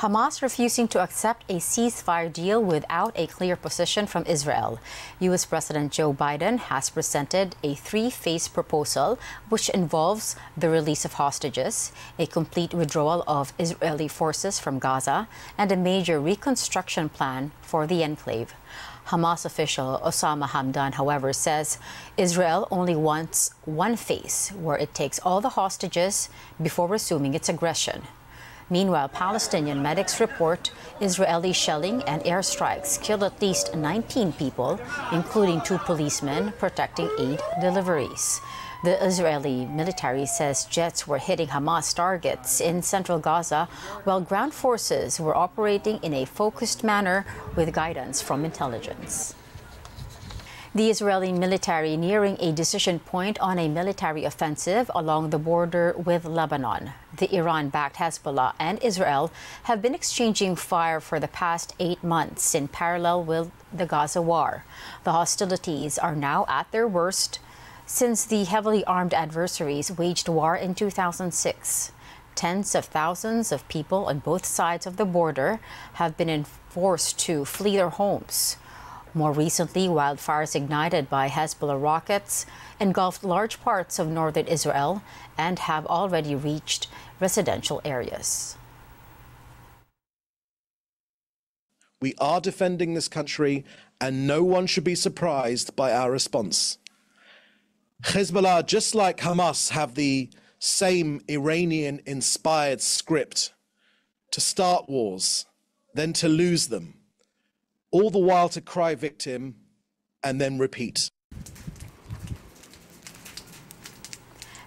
Hamas refusing to accept a ceasefire deal without a clear position from Israel. U.S. President Joe Biden has presented a three-phase proposal which involves the release of hostages, a complete withdrawal of Israeli forces from Gaza, and a major reconstruction plan for the enclave. Hamas official Osama Hamdan, however, says Israel only wants one phase, where it takes all the hostages before resuming its aggression. Meanwhile, Palestinian medics report Israeli shelling and airstrikes killed at least 19 people, including two policemen protecting aid deliveries. The Israeli military says jets were hitting Hamas targets in central Gaza, while ground forces were operating in a focused manner with guidance from intelligence. The Israeli military nearing a decision point on a military offensive along the border with Lebanon. The Iran-backed Hezbollah and Israel have been exchanging fire for the past 8 months in parallel with the Gaza war. The hostilities are now at their worst since the heavily armed adversaries waged war in 2006. Tens of thousands of people on both sides of the border have been forced to flee their homes. More recently, wildfires ignited by Hezbollah rockets engulfed large parts of northern Israel and have already reached residential areas. We are defending this country, and no one should be surprised by our response. Hezbollah, just like Hamas, have the same Iranian-inspired script to start wars, then to lose them, all the while to cry victim and then repeat.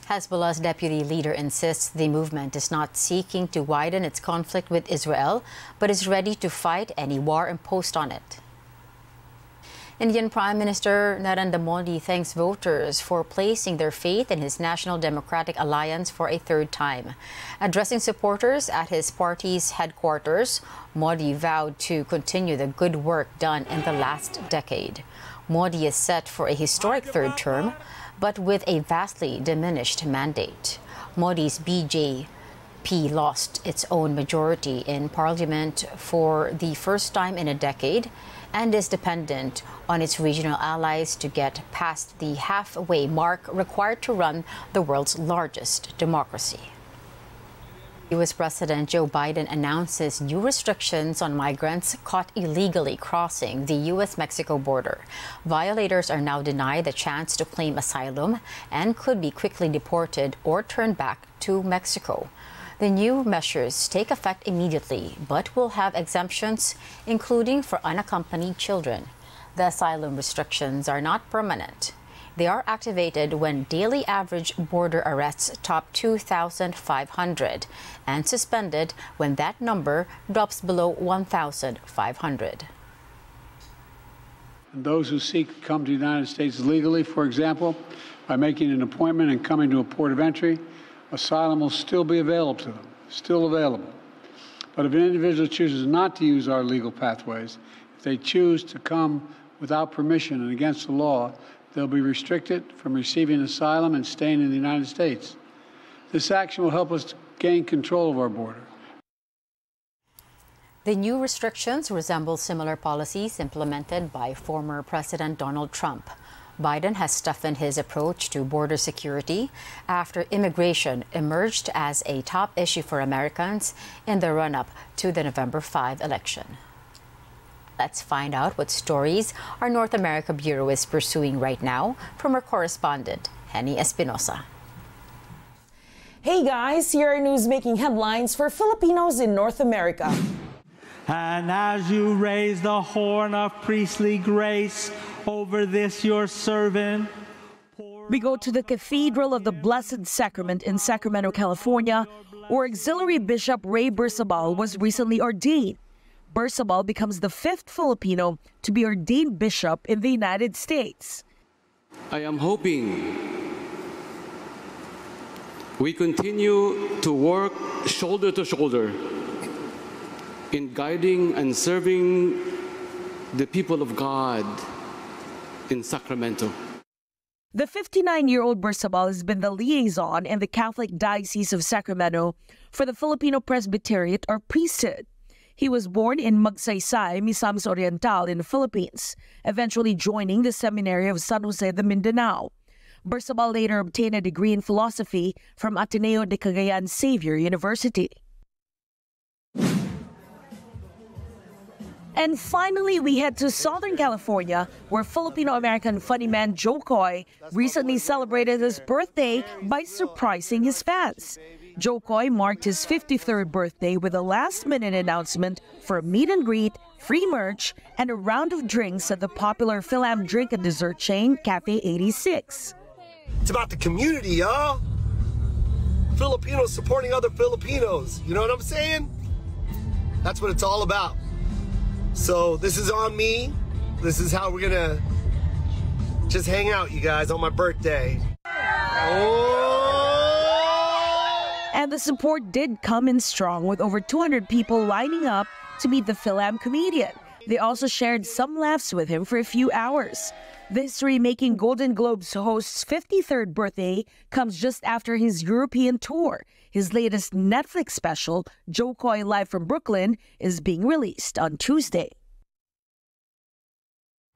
Hezbollah's deputy leader insists the movement is not seeking to widen its conflict with Israel, but is ready to fight any war imposed on it. Indian Prime Minister Narendra Modi thanks voters for placing their faith in his National Democratic Alliance for a third time. Addressing supporters at his party's headquarters, Modi vowed to continue the good work done in the last decade. Modi is set for a historic third term, but with a vastly diminished mandate. Modi's BJP lost its own majority in parliament for the first time in a decade, and is dependent on its regional allies to get past the halfway mark required to run the world's largest democracy. U.S. President Joe Biden announces new restrictions on migrants caught illegally crossing the U.S.-Mexico border. Violators are now denied the chance to claim asylum and could be quickly deported or turned back to Mexico. The new measures take effect immediately, but will have exemptions, including for unaccompanied children. The asylum restrictions are not permanent. They are activated when daily average border arrests top 2,500 and suspended when that number drops below 1,500. Those who seek to come to the United States legally, for example, by making an appointment and coming to a port of entry, asylum will still be available to them, But if an individual chooses not to use our legal pathways, if they choose to come without permission and against the law, they'll be restricted from receiving asylum and staying in the United States. This action will help us to gain control of our border. The new restrictions resemble similar policies implemented by former President Donald Trump. Biden has toughened his approach to border security after immigration emerged as a top issue for Americans in the run-up to the November 5 election. Let's find out what stories our North America Bureau is pursuing right now from our correspondent, Henny Espinosa. Hey guys, here are news making headlines for Filipinos in North America. And as you raise the horn of priestly grace over this your servant. We go to the Cathedral of the Blessed Sacrament in Sacramento, California, where Auxiliary Bishop Rey Berzabal was recently ordained. Berzabal becomes the 5th Filipino to be ordained bishop in the United States. I am hoping we continue to work shoulder to shoulder in guiding and serving the people of God in Sacramento. The 59-year-old Berzabal has been the liaison in the Catholic Diocese of Sacramento for the Filipino Presbyteriate or priesthood. He was born in Magsaysay, Misamis Oriental in the Philippines, eventually joining the Seminary of San Jose de Mindanao. Berzabal later obtained a degree in philosophy from Ateneo de Cagayan Xavier University. And finally, we head to Southern California, where Filipino-American funny man Jo Koy recently celebrated his birthday by surprising his fans. Jo Koy marked his 53rd birthday with a last-minute announcement for a meet-and-greet, free merch, and a round of drinks at the popular Philam drink and dessert chain Cafe 86. It's about the community, y'all. Filipinos supporting other Filipinos. You know what I'm saying? That's what it's all about. So this is on me. This is how we're gonna just hang out, you guys, on my birthday. Oh! And the support did come in strong, with over 200 people lining up to meet the Philam comedian. They also shared some laughs with him for a few hours. The history-making Golden Globes host's 53rd birthday comes just after his European tour. His latest Netflix special, Joe Koy Live from Brooklyn, is being released on Tuesday.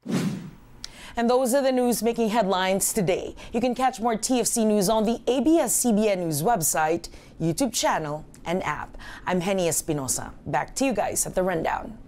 And those are the news making headlines today. You can catch more TFC News on the ABS-CBN News website, YouTube channel, and app. I'm Henny Espinosa. Back to you guys at the rundown.